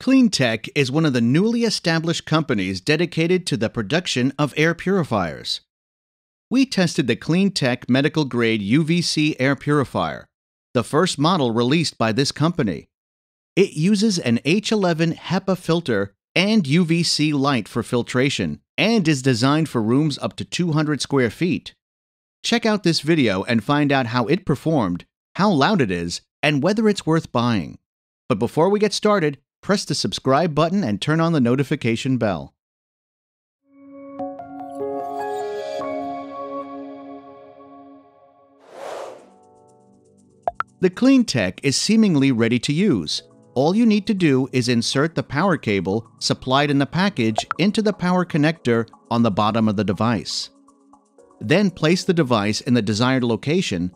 Clean-tech is one of the newly established companies dedicated to the production of air purifiers. We tested the Clean-tech medical-grade UVC air purifier, the first model released by this company. It uses an H11 HEPA filter and UVC light for filtration and is designed for rooms up to 200 square feet. Check out this video and find out how it performed, how loud it is, and whether it's worth buying. But before we get started, press the subscribe button and turn on the notification bell. The Clean-tech is seemingly ready to use. All you need to do is insert the power cable supplied in the package into the power connector on the bottom of the device. Then place the device in the desired location,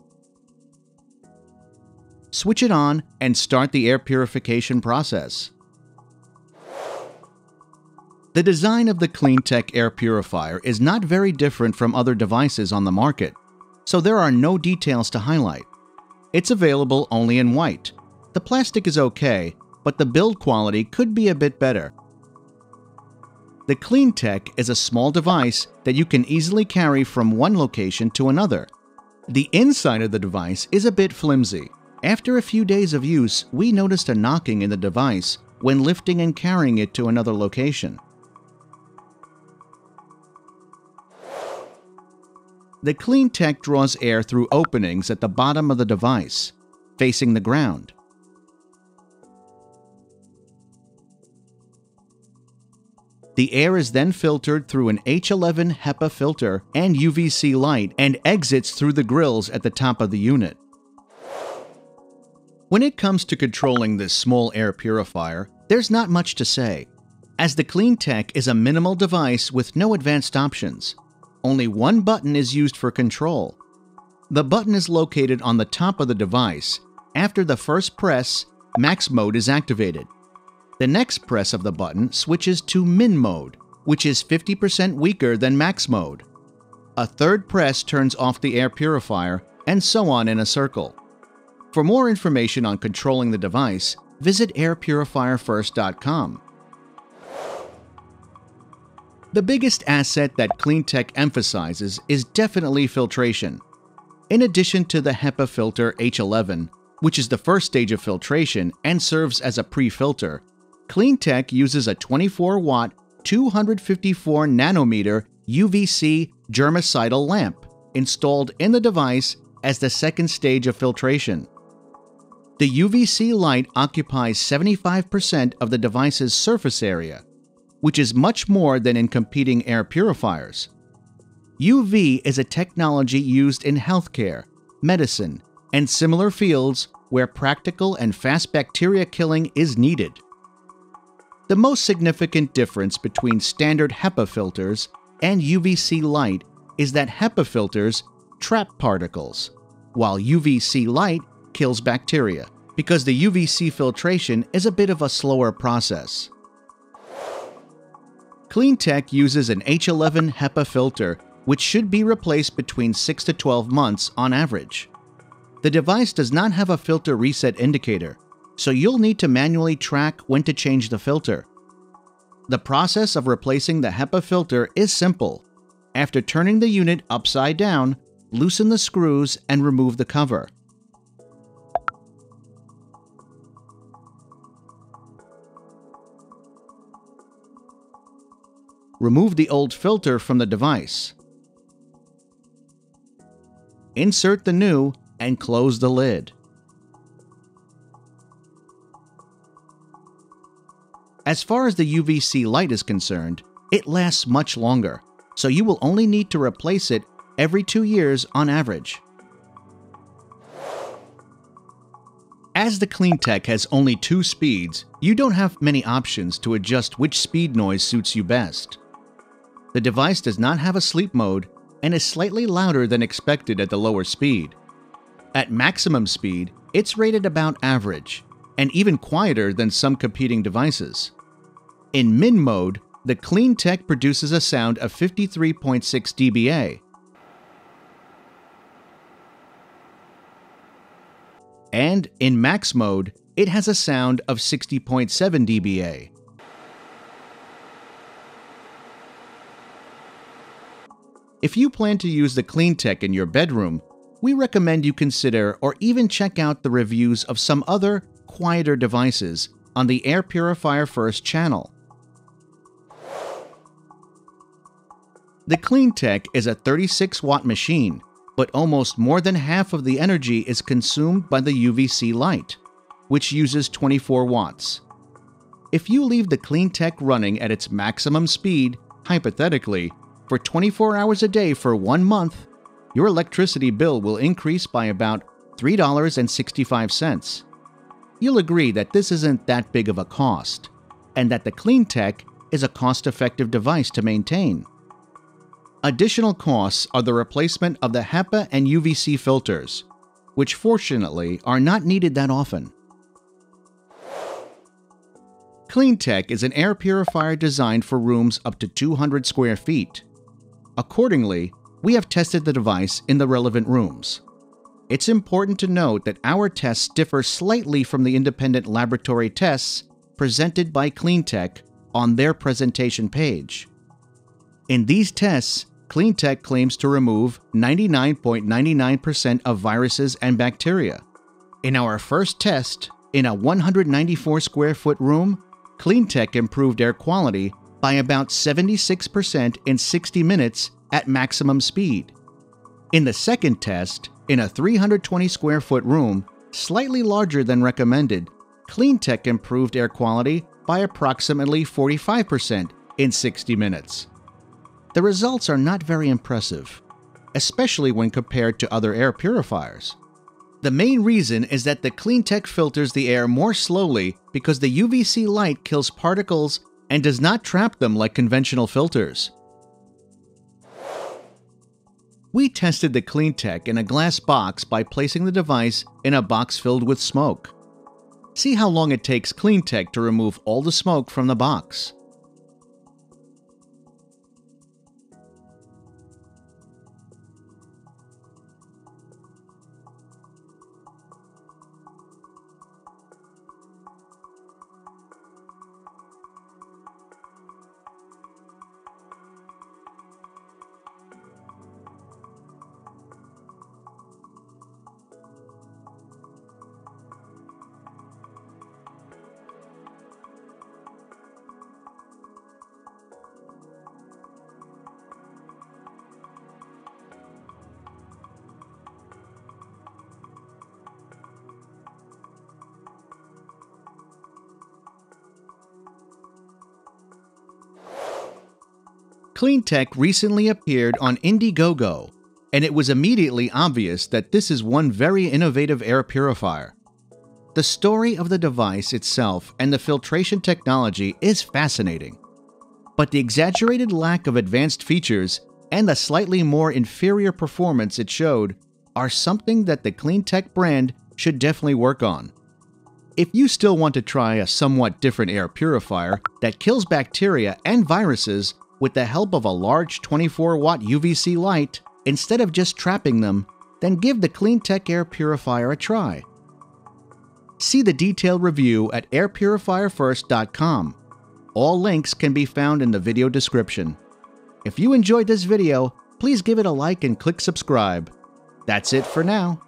switch it on, and start the air purification process. The design of the Clean-tech air purifier is not very different from other devices on the market, so there are no details to highlight. It's available only in white. The plastic is okay, but the build quality could be a bit better. The Clean-tech is a small device that you can easily carry from one location to another. The inside of the device is a bit flimsy. After a few days of use, we noticed a knocking in the device when lifting and carrying it to another location. The Clean-tech draws air through openings at the bottom of the device, facing the ground. The air is then filtered through an H11 HEPA filter and UVC light and exits through the grills at the top of the unit. When it comes to controlling this small air purifier, there's not much to say, as the Clean-tech is a minimal device with no advanced options. Only one button is used for control. The button is located on the top of the device. After the first press, max mode is activated. The next press of the button switches to min mode, which is 50% weaker than max mode. A third press turns off the air purifier, and so on in a circle. For more information on controlling the device, visit airpurifierfirst.com. The biggest asset that Clean-tech emphasizes is definitely filtration. In addition to the HEPA filter H11, which is the first stage of filtration and serves as a pre-filter, Clean-tech uses a 24-watt, 254-nanometer UVC germicidal lamp installed in the device as the second stage of filtration. The UVC light occupies 75% of the device's surface area, which is much more than in competing air purifiers. UV is a technology used in healthcare, medicine, and similar fields where practical and fast bacteria killing is needed. The most significant difference between standard HEPA filters and UVC light is that HEPA filters trap particles, while UVC light kills bacteria, because the UVC filtration is a bit of a slower process. Clean-tech uses an H11 HEPA filter, which should be replaced between 6 to 12 months on average. The device does not have a filter reset indicator, so you'll need to manually track when to change the filter. The process of replacing the HEPA filter is simple. After turning the unit upside down, loosen the screws and remove the cover. Remove the old filter from the device. Insert the new and close the lid. As far as the UVC light is concerned, it lasts much longer, so you will only need to replace it every 2 years on average. As the Clean-tech has only 2 speeds, you don't have many options to adjust which speed noise suits you best. The device does not have a sleep mode and is slightly louder than expected at the lower speed. At maximum speed, it's rated about average and even quieter than some competing devices. In min mode, the Clean-tech produces a sound of 53.6 dBA. and in max mode, it has a sound of 60.7 dBA. If you plan to use the Clean-tech in your bedroom, we recommend you consider or even check out the reviews of some other, quieter devices on the Air Purifier First channel. The Clean-tech is a 36-watt machine, but almost more than half of the energy is consumed by the UVC light, which uses 24 watts. If you leave the Clean-tech running at its maximum speed, hypothetically, for 24 hours a day for 1 month, your electricity bill will increase by about $3.65. You'll agree that this isn't that big of a cost, and that the Clean-tech is a cost-effective device to maintain. Additional costs are the replacement of the HEPA and UVC filters, which fortunately are not needed that often. Clean-tech is an air purifier designed for rooms up to 200 square feet. Accordingly, we have tested the device in the relevant rooms. It's important to note that our tests differ slightly from the independent laboratory tests presented by Clean-tech on their presentation page. In these tests, Clean-tech claims to remove 99.99% of viruses and bacteria. In our first test, in a 194 square foot room, Clean-tech improved air quality by about 76% in 60 minutes at maximum speed. In the second test, in a 320 square foot room, slightly larger than recommended, Clean-tech improved air quality by approximately 45% in 60 minutes. The results are not very impressive, especially when compared to other air purifiers. The main reason is that the Clean-tech filters the air more slowly because the UVC light kills particles and does not trap them like conventional filters. We tested the Clean-tech in a glass box by placing the device in a box filled with smoke. See how long it takes Clean-tech to remove all the smoke from the box. Clean-tech recently appeared on Indiegogo, and it was immediately obvious that this is one very innovative air purifier. The story of the device itself and the filtration technology is fascinating, but the exaggerated lack of advanced features and the slightly more inferior performance it showed are something that the Clean-tech brand should definitely work on. If you still want to try a somewhat different air purifier that kills bacteria and viruses with the help of a large 24-watt UVC light, instead of just trapping them, then give the Clean-tech air purifier a try. See the detailed review at airpurifierfirst.com. All links can be found in the video description. If you enjoyed this video, please give it a like and click subscribe. That's it for now.